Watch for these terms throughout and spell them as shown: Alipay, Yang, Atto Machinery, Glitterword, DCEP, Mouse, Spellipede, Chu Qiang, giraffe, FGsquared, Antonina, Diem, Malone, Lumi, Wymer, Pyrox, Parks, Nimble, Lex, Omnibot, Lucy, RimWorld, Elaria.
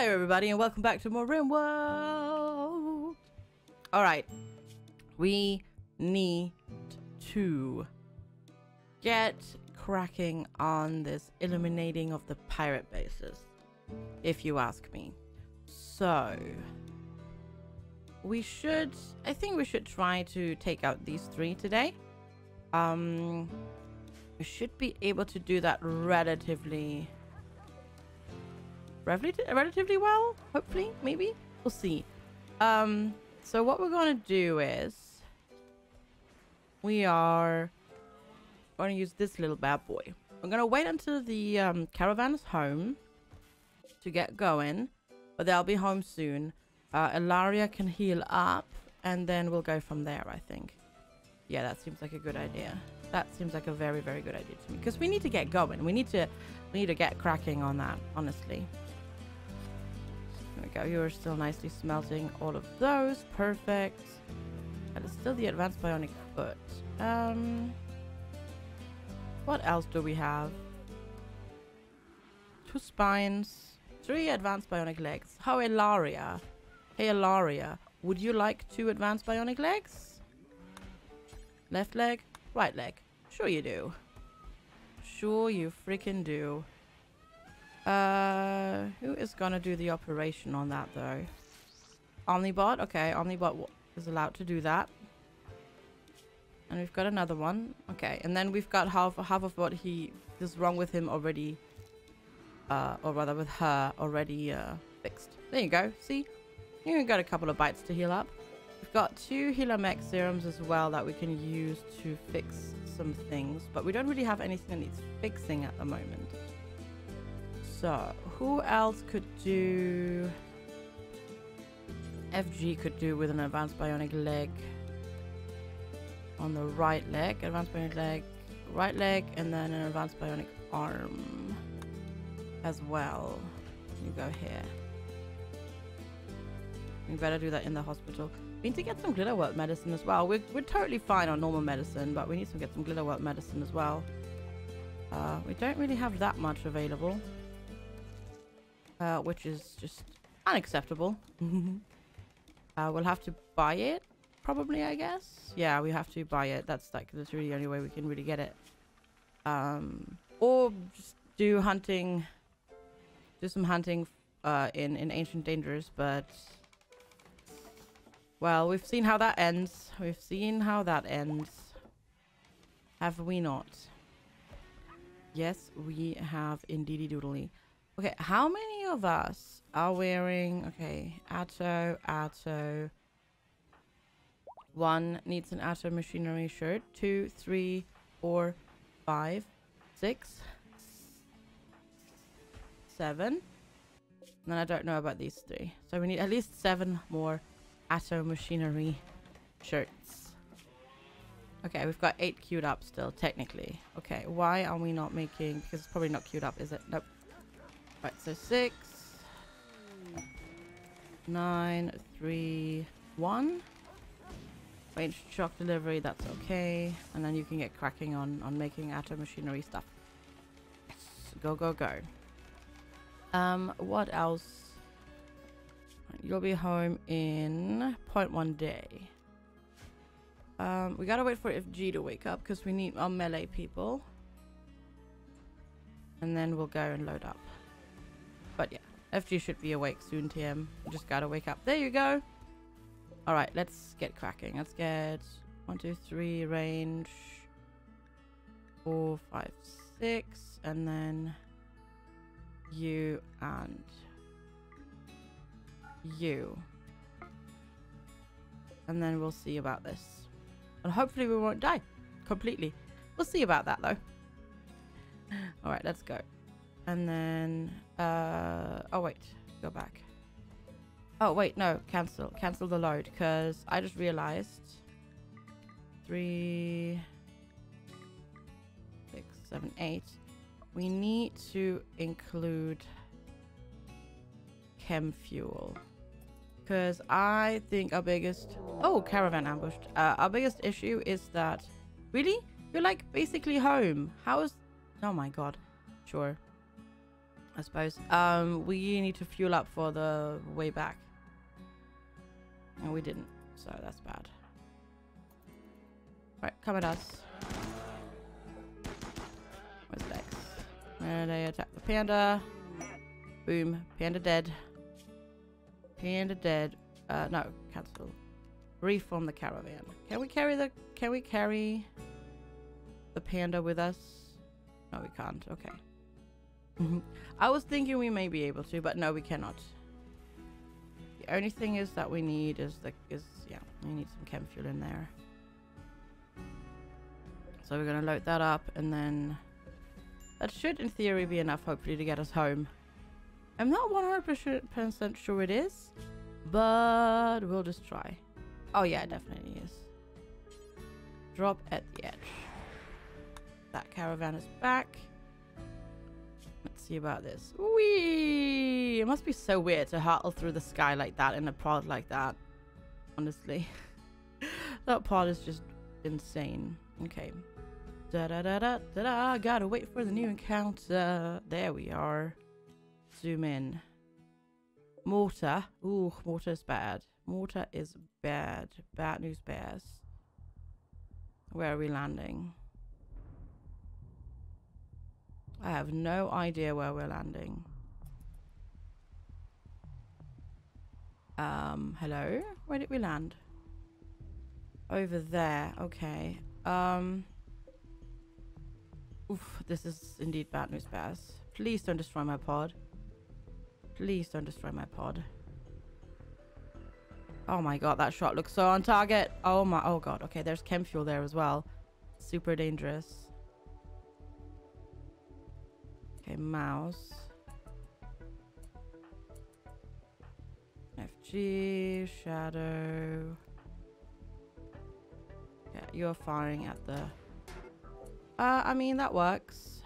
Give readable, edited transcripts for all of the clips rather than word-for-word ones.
Hello everybody and welcome back to more Rim World. Alright, we need to get cracking on this eliminating of the pirate bases, if you ask me. So, I think we should try to take out these three today. We should be able to do that relatively well, hopefully. Maybe we'll see. So what we're gonna do is we are gonna use this little bad boy. I'm gonna wait until the caravan is home to get going, but they'll be home soon. Elaria can heal up and then we'll go from there, I think. Yeah, that seems like a good idea. That seems like a very, very good idea to me, because we need to get going. We need to get cracking on that, honestly. There we go. You are still nicely smelting all of those. Perfect. That is still the advanced bionic foot. What else do we have? 2 spines. 3 advanced bionic legs. How Elaria? Hey Elaria, would you like 2 advanced bionic legs? Left leg, right leg. Sure you do. Sure you freaking do. Who is gonna do the operation on that though? Omnibot? Okay, Omnibot is allowed to do that. And we've got another one. Okay, and then we've got half of what he is wrong with him already. Or rather with her already fixed. There you go, see? You got a couple of bites to heal up. We've got 2 healer mech serums as well that we can use to fix some things, but we don't really have anything that needs fixing at the moment. So who else could do? FG could do with an advanced bionic leg on the right leg, advanced bionic leg, right leg, and then an advanced bionic arm as well. You go here. We better do that in the hospital. We need to get some glitter world medicine as well. We're totally fine on normal medicine, but we need to get some glitter world medicine as well. We don't really have that much available, which is just unacceptable. We'll have to buy it, probably, I guess. Yeah, we have to buy it. That's like that's really the only way we can really get it. Or just do hunting, do some hunting in Ancient Dangers, but. Well, we've seen how that ends. We've seen how that ends. Have we not? Yes, we have indeedy doodly. Okay, how many of us are wearing... Okay, Atto. 1 needs an Atto Machinery shirt. 2, 3, 4, 5, 6, 7. And then I don't know about these 3. So we need at least 7 more Atto Machinery shirts. Okay, we've got 8 queued up still, technically. Okay, why are we not making... Because it's probably not queued up, is it? Nope. Right, so 6, 9, 3, 1. Range shock delivery, that's okay. And then you can get cracking on making Atto Machinery stuff. Yes, go, go, go. What else? You'll be home in 0.1 day. We gotta wait for FG to wake up because we need our melee people. And then we'll go and load up. But yeah, FG should be awake soon, TM. We just gotta wake up. There you go. Alright, let's get cracking. Let's get 1, 2, 3, range. 4, 5, 6. And then you and... you, and then we'll see about this, and hopefully we won't die completely. We'll see about that though. All right, let's go. And then oh wait, go back. Oh wait, no, cancel the load, because I just realized 3, 6, 7, 8 we need to include chem fuel. Because I think our biggest... Oh, caravan ambushed. Our biggest issue is that... Really? You're like basically home. How is... Oh my god. Sure. I suppose. We need to fuel up for the way back. And we didn't, so that's bad. Right, come at us. Where's Lex? And they attack the panda. Boom. Panda dead. Panda dead. No, cancel. Reform the caravan. Can we carry the panda with us? No, we can't. Okay. I was thinking we may be able to, but no, we cannot. The only thing is that we need yeah, we need some chem fuel in there. So we're gonna load that up, and then that should in theory be enough, hopefully, to get us home. I'm not 100% sure it is, but we'll just try. Oh yeah, it definitely is. Drop at the edge. That caravan is back. Let's see about this. Whee! It must be so weird to hurtle through the sky like that in a pod like that. Honestly. That pod is just insane. Okay. Da-da-da-da-da-da. Gotta wait for the new encounter. There we are. Zoom in. Mortar. Ooh, mortar is bad. Mortar is bad. Bad news bears. Where are we landing? I have no idea where we're landing. Hello? Where did we land? Over there. Okay. Oof, this is indeed bad news bears. Please don't destroy my pod. Please don't destroy my pod. Oh my god, that shot looks so on target. Oh my, oh god. Okay, there's chem fuel there as well. Super dangerous. Okay, mouse. FG, shadow. Yeah, you're firing at the... I mean, that works.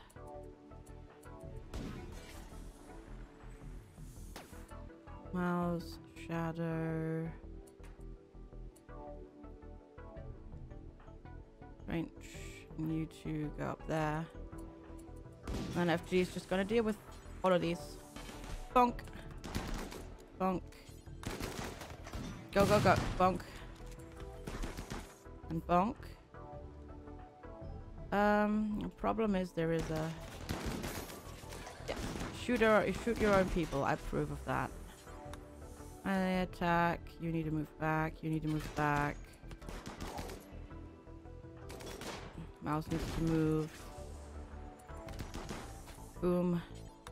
Mouse, shadow, range, and you two go up there. And FG is just gonna deal with all of these. Bonk, bonk, go, go, go, bonk, and bonk. The problem is there is a shoot your own people. I approve of that. And they attack. You need to move back. You need to move back. Mouse needs to move. Boom.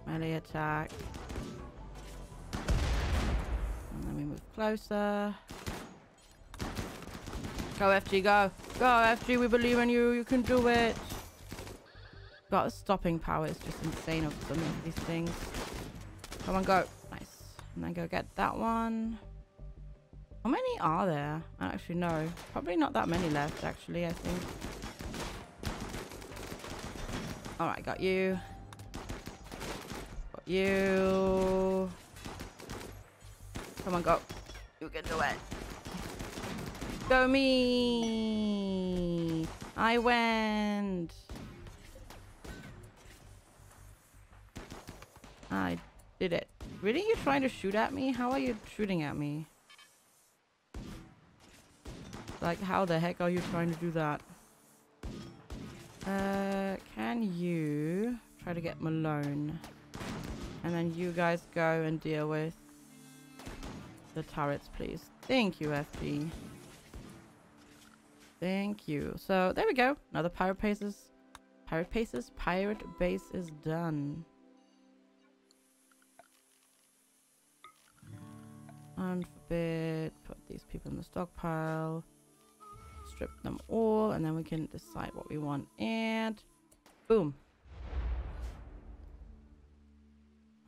Melee attack. And then we move closer. Go FG, go. Go FG, we believe in you. You can do it. Got a stopping power. It's just insane of some of these things. Come on, go. And then go get that one. How many are there? I don't actually know. Probably not that many left, actually, I think. Alright, got you. Got you. Come on, go. You can do it. Go me! I went! I did it. Really? You trying to shoot at me? How are you shooting at me? Like, how the heck are you trying to do that? Can you try to get Malone? And then you guys go and deal with the turrets, please. Thank you, FG. Thank you. So, there we go. Another pirate base is done. Unforbid, put these people in the stockpile, strip them all, and then we can decide what we want, and boom.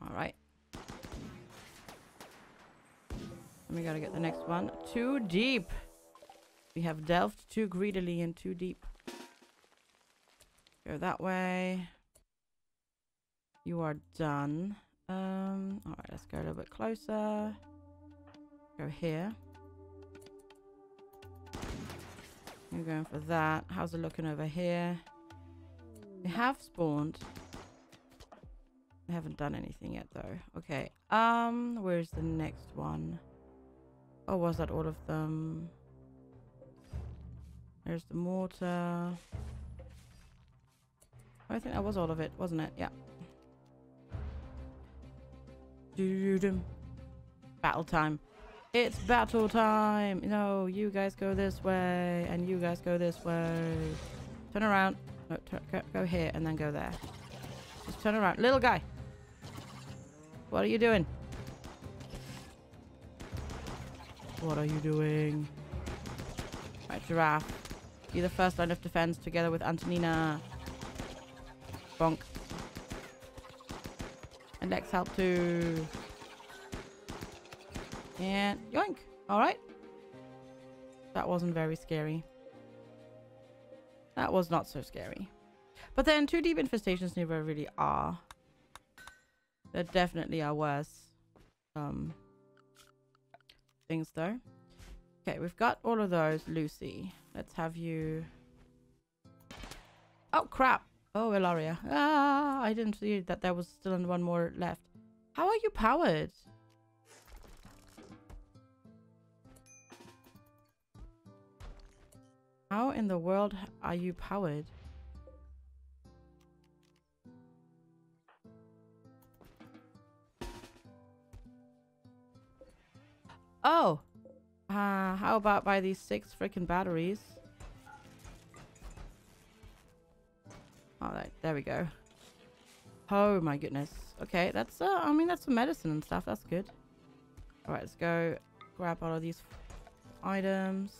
Alright. And we gotta get the next one. Too deep! We have delved too greedily and too deep. Go that way. You are done. Alright, let's go a little bit closer. Go here. You're going for that. How's it looking over here? They have spawned. I haven't done anything yet though. Okay, where's the next one? Oh, was that all of them? There's the mortar. I think that was all of it, wasn't it? Yeah. Battle time. It's battle time. No, you guys go this way, and you guys go this way. Turn around. No, go here and then go there. Just turn around. Little guy, what are you doing? What are you doing? Right, giraffe. You're the first line of defense together with Antonina. Bonk. And Lex help too. And yoink. Alright. That wasn't very scary. That was not so scary. But then two deep infestations never really are. There definitely are worse things though. Okay, we've got all of those. Lucy, let's have you. Oh crap. Oh, Elaria. Ah, I didn't see that there was still one more left. How are you powered? How in the world are you powered? Oh! How about by these 6 freaking batteries? Alright, there we go. Oh my goodness. Okay, that's I mean, that's some medicine and stuff. That's good. Alright, let's go grab all of these items.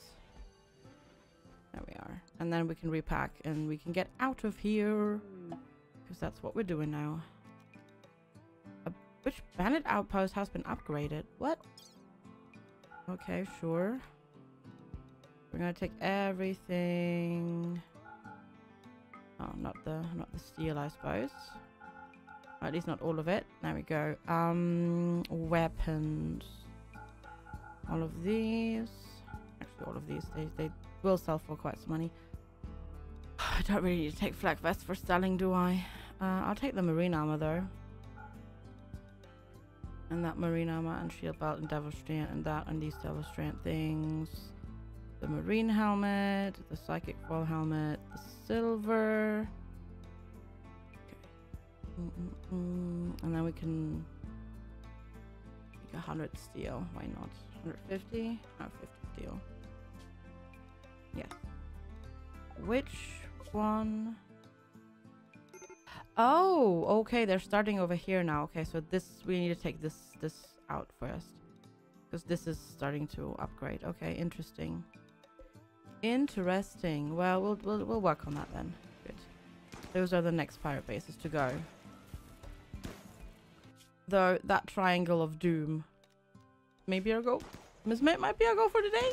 There we are. And then we can repack and we can get out of here. Because that's what we're doing now. Which bandit outpost has been upgraded? What? Okay, sure. We're gonna take everything. Oh, not the steel, I suppose. Or at least not all of it. There we go. Weapons. All of these. Actually, all of these. They will sell for quite some money. I don't really need to take flak vests for selling, do I? I'll take the marine armor though. And that marine armor and shield belt and devil strand and that and these devil strand things. The marine helmet, the psychic ball helmet, the silver. Okay. And then we can make 100 steel. Why not? 150? Oh, 50 steel. Yes. Which one? Oh, okay, they're starting over here now. Okay, so this, we need to take this out first. Because this is starting to upgrade. Okay, interesting. Interesting. Well, we'll work on that then. Good. Those are the next pirate bases to go. Though, that triangle of doom. Maybe our goal? Might be our goal for today?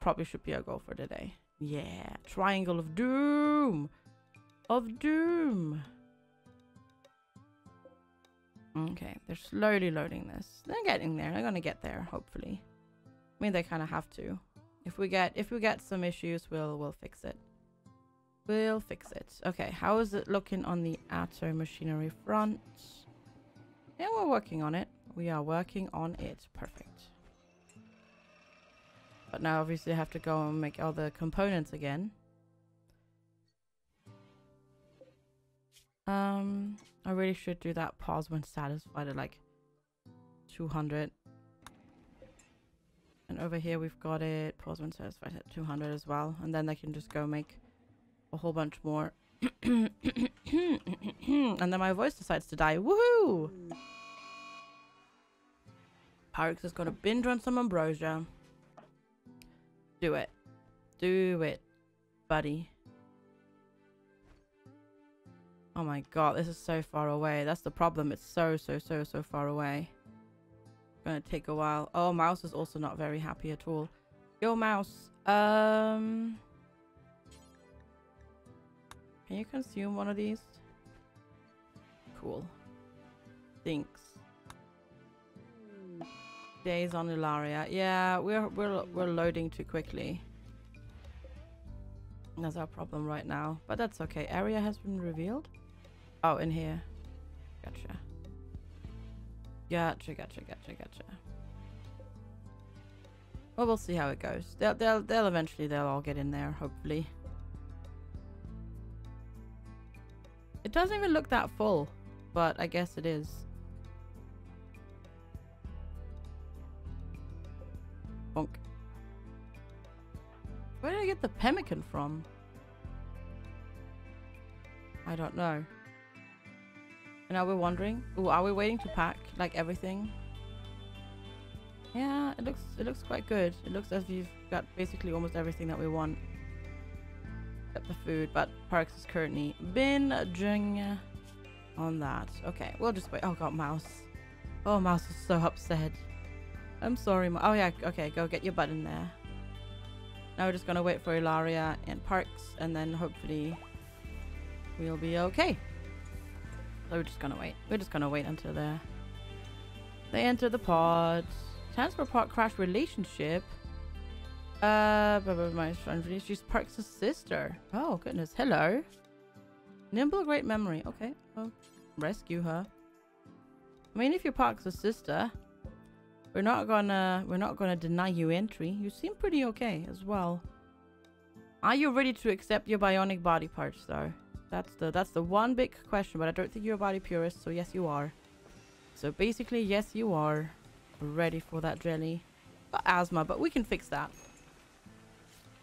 Probably should be our goal for today. Yeah, triangle of doom! Of doom! Okay, they're slowly loading this. They're getting there. They're gonna get there, hopefully. I mean, they kind of have to. If we get some issues, we'll fix it. We'll fix it. Okay, how is it looking on the Atto Machinery front? Yeah, we're working on it. We are working on it. Perfect. But now, obviously, I have to go and make all the components again. I really should do that pause when satisfied at like 200. And over here we've got it. Pause when satisfied at 200 as well. And then they can just go make a whole bunch more. And then my voice decides to die. Woohoo! Pyrox is gonna binge on some ambrosia. Do it. Do it, buddy. Oh my god, this is so far away. That's the problem. It's so far away. Gonna take a while. Oh, Mouse is also not very happy at all. Yo, Mouse. Can you consume one of these? Cool. Thanks. Days on Elaria. Yeah, we're loading too quickly. That's our problem right now. But that's okay. Area has been revealed. Oh, in here. Gotcha. Gotcha. Well, we'll see how it goes. They'll eventually, they'll all get in there, hopefully. It doesn't even look that full, but I guess it is. Bonk. Where did I get the pemmican from? I don't know. And are we wondering? Ooh, are we waiting to pack like everything? Yeah, it looks quite good. It looks as if you've got basically almost everything that we want, except the food. But Parks is currently binging on that. Okay, we'll just wait. Oh god, Mouse. Oh, Mouse is so upset. I'm sorry, Mouse. Oh yeah, okay, go get your butt in there. Now we're just gonna wait for Elaria and Parks, and then hopefully we'll be okay. So we're just gonna wait. We're just gonna wait until they enter the pod. Transfer pod crash relationship. She's Parks' sister. Oh goodness. Hello. Nimble, great memory. Okay. Well, rescue her. I mean, if you're Parks' sister, we're not gonna deny you entry. You seem pretty okay as well. Are you ready to accept your bionic body parts though? That's the one big question, but I don't think you're a body purist, so yes you are. So basically, yes you are. Ready for that jelly. Got asthma, but we can fix that.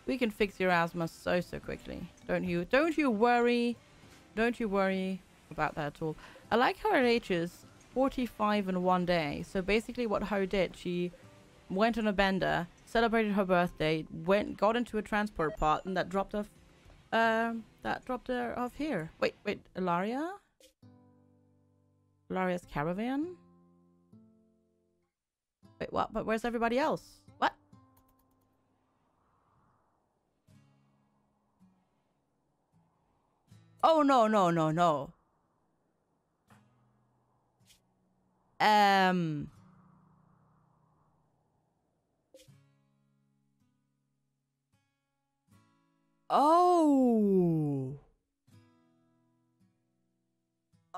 We can fix your asthma so quickly. Don't you worry. Don't you worry about that at all. I like how her age is 45 in one day. So basically what Ho did, she went on a bender, celebrated her birthday, got into a transport pod, and that dropped off off here. Wait, Elaria? Elaria's caravan? Wait, what? But where's everybody else? What? Oh, no. Oh.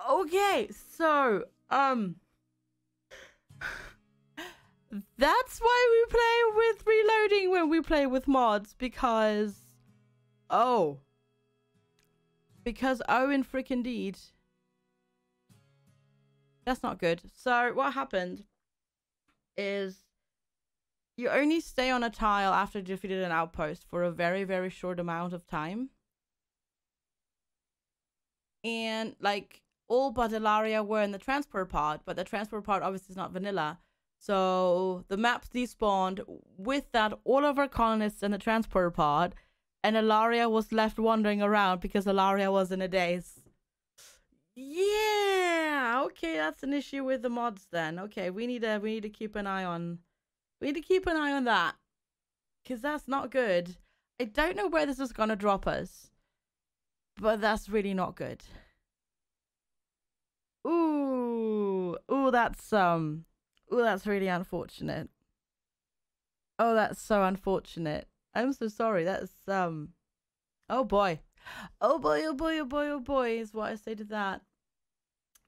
Okay, so, that's why we play with reloading when we play with mods, because in freaking deed. That's not good. So what happened is you only stay on a tile after you defeated an outpost for a very short amount of time, and like all but Elaria were in the transport pod, but the transport pod obviously is not vanilla. So the maps despawned. With that, all of our colonists in the transport pod, and Elaria was left wandering around because Elaria was in a daze. Yeah, okay, that's an issue with the mods then. Okay, we need to keep an eye on that, because that's not good. I don't know where this is gonna drop us, but that's really not good. Ooh, that's. Oh, that's really unfortunate. Oh, that's so unfortunate. I'm so sorry. That's oh boy. Oh boy is what I say to that.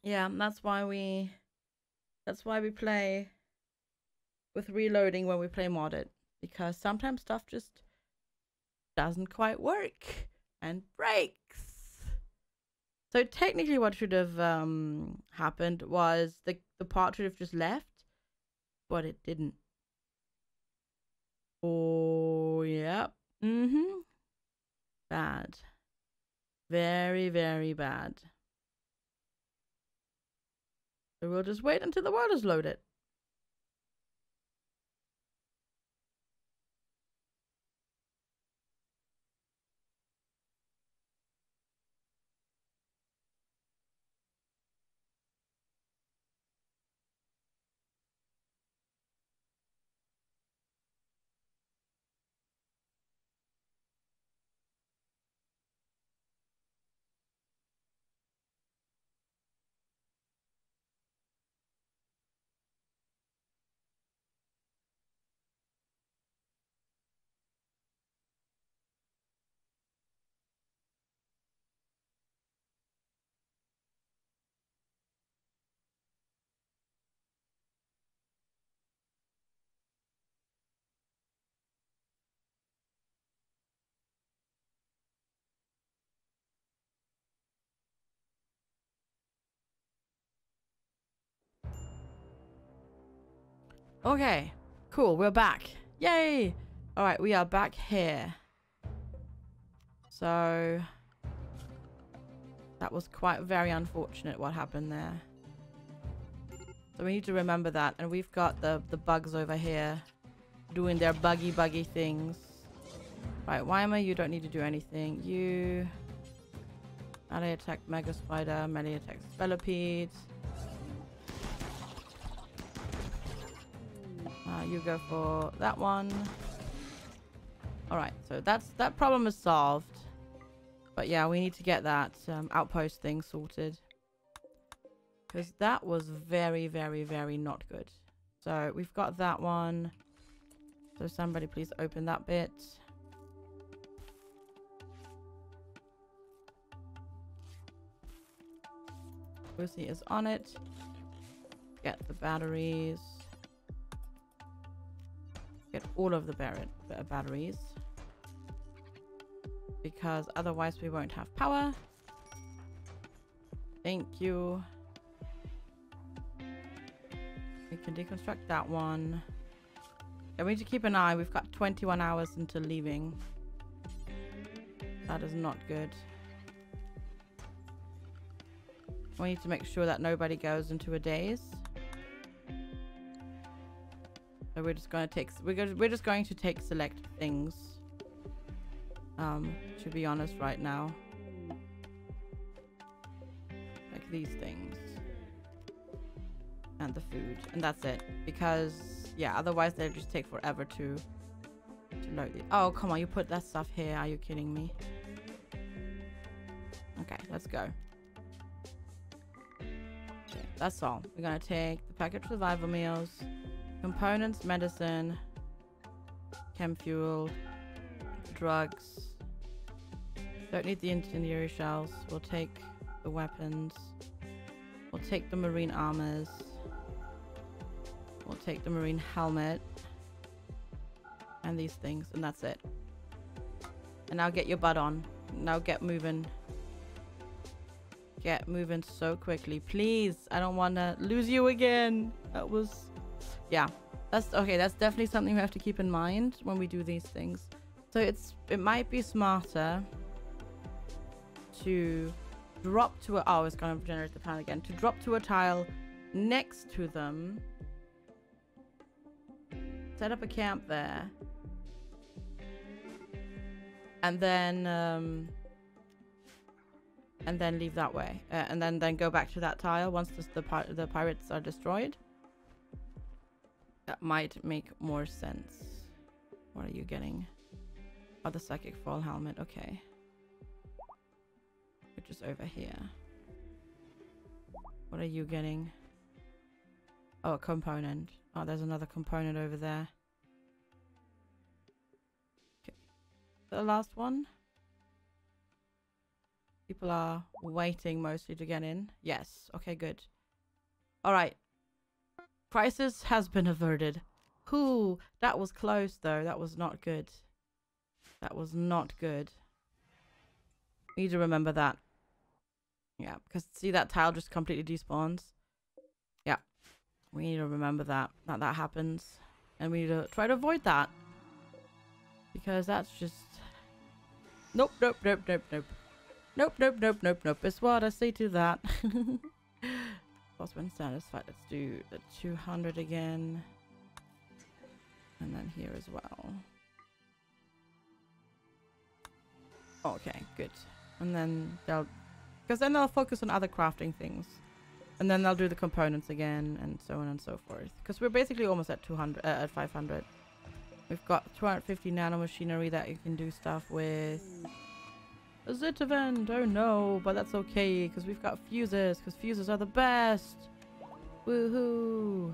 Yeah, that's why we play with reloading when we play modded, because sometimes stuff just doesn't quite work and breaks. So technically what should have happened was the part should have just left. But it didn't. Oh, yeah. Bad. Very bad. So we'll just wait until the world is loaded. Okay, cool, we're back. Yay! Alright, we are back here. So that was quite very unfortunate what happened there. So we need to remember that. And we've got the bugs over here doing their buggy things. Right, Wymer, you don't need to do anything. You... melee attack Mega Spider, melee attack Spellipede. You go for that one. Alright, so that problem is solved. But yeah, we need to get that outpost thing sorted. Because that was very, very, very not good. So we've got that one. So somebody please open that bit. Lucy is on it. Get the batteries. Get all of the batteries. Because otherwise we won't have power. Thank you. We can deconstruct that one. And we need to keep an eye. We've got 21 hours until leaving. That is not good. We need to make sure that nobody goes into a daze. So we're just going to take we're just going to take select things. To be honest, right now, like these things and the food, and that's it. Because yeah, otherwise they'll just take forever to load it. Oh come on, you put that stuff here? Are you kidding me? Okay, let's go. Okay, that's all. We're gonna take the packaged survival meals, components, medicine, chem fuel, drugs. Don't need the incendiary shells. We'll take the weapons. We'll take the marine armors. We'll take the marine helmet. And these things. And that's it. And now get your butt on. Now get moving. Get moving so quickly. Please. I don't want to lose you again. That was... yeah. That's... okay, that's definitely something we have to keep in mind when we do these things. So it might be smarter to drop to a... oh, it's going to generate the plan again. To drop to a tile next to them. Set up a camp there. And then leave that way. And then go back to that tile once the pirates are destroyed. That might make more sense. What are you getting? Oh, the psychic fall helmet. Okay. Which is over here. What are you getting? Oh, a component. Oh, there's another component over there. Okay. The last one. People are waiting mostly to get in. Yes. Okay, good. All right. Crisis has been averted. Ooh, that was close though. That was not good. That was not good. We need to remember that. Yeah, because see that tile just completely despawns. Yeah, we need to remember that happens, and we need to try to avoid that because that's just nope. It's what I say to that. Boss when satisfied. Let's do the 200 again, and then here as well. Okay, good. And then they'll... because then they'll focus on other crafting things. And then they'll do the components again, and so on and so forth. Because we're basically almost at 200, at 500. We've got 250 nano machinery that you can do stuff with. A zit event! Oh no, but that's okay, because we've got fuses. Because fuses are the best! Woohoo!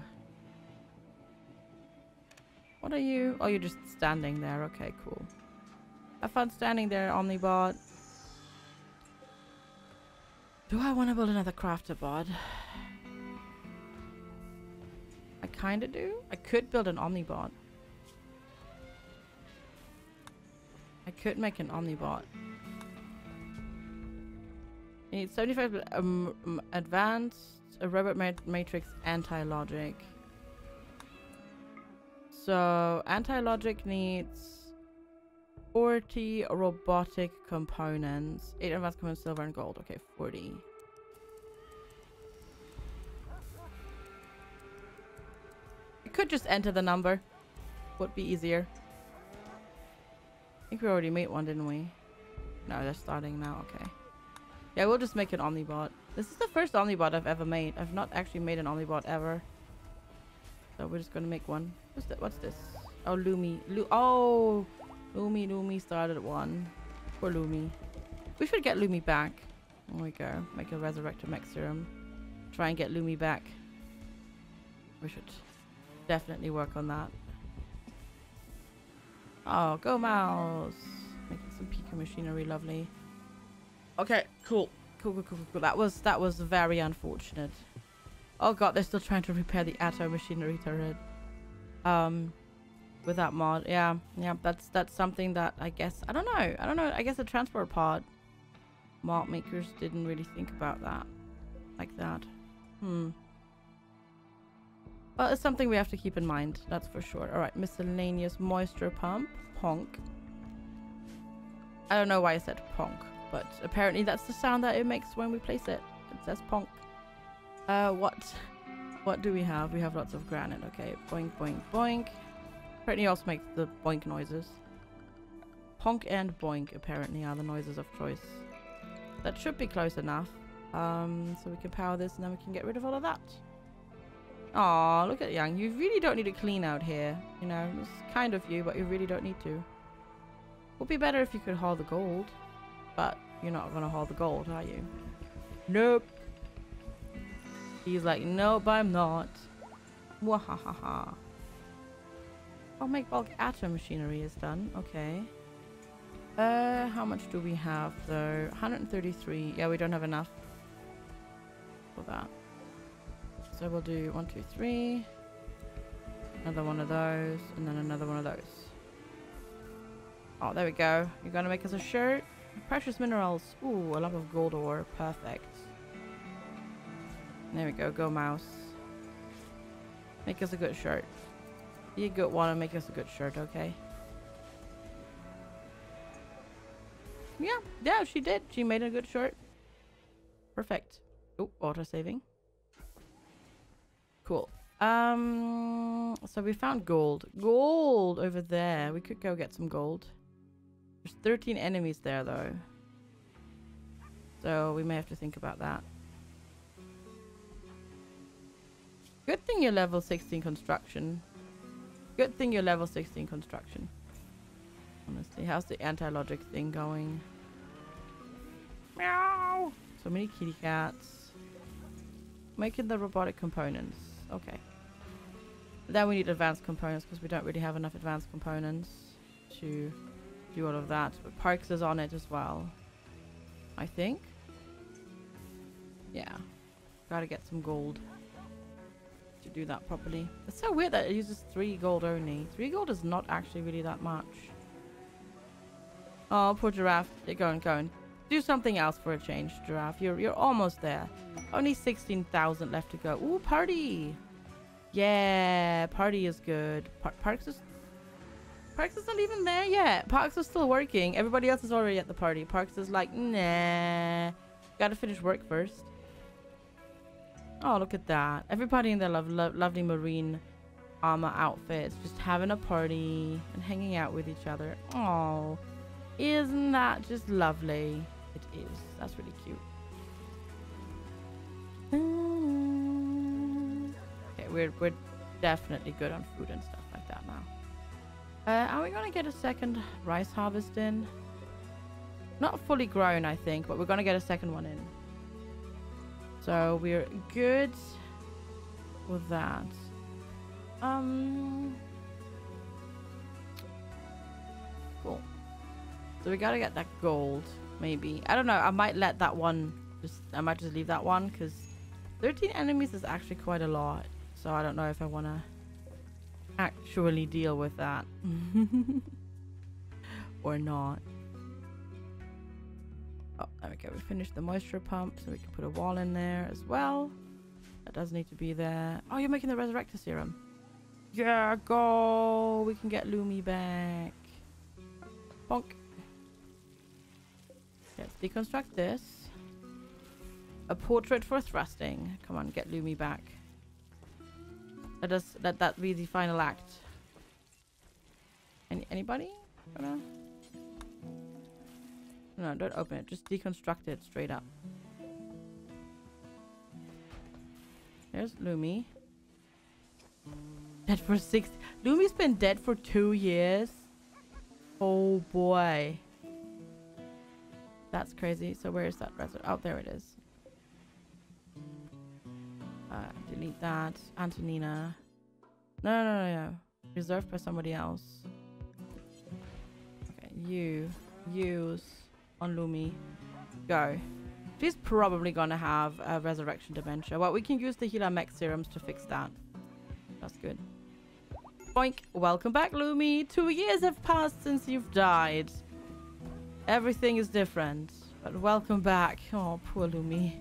What are you? Oh, you're just standing there. Okay, cool. Have fun standing there, Omnibot. Do I want to build another crafter bot? I kind of do. I could build an Omnibot. I could make an Omnibot. You need 75 advanced, a robot matrix, anti-logic. So anti-logic needs 40 robotic components, 8 advanced components, silver and gold. Okay, 40. You could just enter the number. Would be easier. I think we already made one, didn't we? No, they're starting now. Okay. Yeah, we'll just make an Omnibot. This is the first Omnibot I've ever made. I've not actually made an Omnibot ever. So we're just gonna make one. What's that? What's this? Oh, Lumi. Lumi started one. Poor Lumi. We should get Lumi back. There we go. Make a resurrected mech serum. Try and get Lumi back. We should definitely work on that. Oh, go Mouse. Making some Pico machinery, lovely. Okay, cool. Cool. That was very unfortunate. Oh god, they're still trying to repair the Atto machinery turret. With that mod, yeah. That's something that I guess I don't know. I guess the transport pod mod makers didn't really think about that like that. Well, it's something we have to keep in mind. That's for sure. All right, miscellaneous moisture pump, Ponk. I don't know why I said Ponk, but apparently that's the sound that it makes when we place it. It says Ponk. What do we have? We have lots of granite. Okay, boink, boink, boink. Apparently also makes the boink noises. Honk and boink apparently are the noises of choice. That should be close enough. So we can power this and then we can get rid of all of that. Aw, look at Yang. You really don't need to clean out here. You know, it's kind of you, but you really don't need to. Would be better if you could haul the gold. But you're not going to haul the gold, are you? Nope. He's like, nope, I'm not. Wahahaha. I'll make bulk atom machinery is done. Okay. How much do we have though? 133. Yeah, we don't have enough for that. So we'll do 1, 2, 3. Another one of those, and then another one of those. Oh, there we go. You're gonna make us a shirt. Precious minerals. Ooh, a lump of gold ore. Perfect. There we go. Go Mouse. Make us a good shirt. You go wanna make us a good shirt, okay? Yeah, she did. She made a good shirt. Perfect. Oh, auto saving. Cool. So we found gold. Gold over there. We could go get some gold. There's 13 enemies there though. So we may have to think about that. Good thing you're level 16 construction. Good thing you're level 16 construction. Honestly, how's the anti-logic thing going? Meow! So many kitty cats. Making the robotic components. Okay. Then we need advanced components because we don't really have enough advanced components to do all of that. But Parks is on it as well, I think. Yeah. Gotta get some gold to do that properly. It's so weird that it uses 3 gold only. 3 gold is not actually really that much. Oh, poor giraffe. They're going. Do something else for a change, giraffe. You're almost there. Only 16,000 left to go. Ooh, party. Yeah, party is good. Parks is not even there yet. Parks is still working. Everybody else is already at the party. Parks is like, nah. Gotta finish work first. Oh, look at that. Everybody in their lovely marine armor outfits. Just having a party and hanging out with each other. Oh, isn't that just lovely? It is. That's really cute. Okay, we're definitely good on food and stuff like that now. Are we going to get a second rice harvest in? Not fully grown, I think, but we're going to get a second one in. So we're good with that. Cool. So we gotta get that gold, maybe. I don't know. I might let that one. I might just leave that one because 13 enemies is actually quite a lot. So I don't know if I wanna actually deal with that or not. Oh, there we go. We finished the moisture pump, so we can put a wall in there as well. That does need to be there. Oh, you're making the resurrector serum. Yeah, go. We can get Lumi back. Bonk. Let's deconstruct this. A portrait for thrusting. Come on, get Lumi back. Let that be the final act. Anybody? No, don't open it. Just deconstruct it straight up. There's Lumi. Dead for 6. Lumi's been dead for 2 years. Oh boy. That's crazy. So where is that resin? Oh, there it is. Delete that. Antonina. No. Reserved by somebody else. Okay, you. Use. On Lumi. Go. She's probably gonna have a resurrection dementia. Well, we can use the healer mech serums to fix that. That's good. Boink. Welcome back, Lumi. 2 years have passed since you've died. Everything is different. But welcome back. Oh, poor Lumi.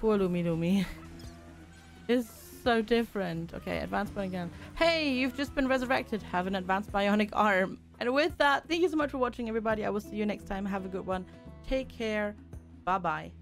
Poor Lumi. It's so different. Okay, advanced bionic arm. Hey, you've just been resurrected. Have an advanced bionic arm. And with that, thank you so much for watching, everybody. I will see you next time. Have a good one. Take care. Bye-bye.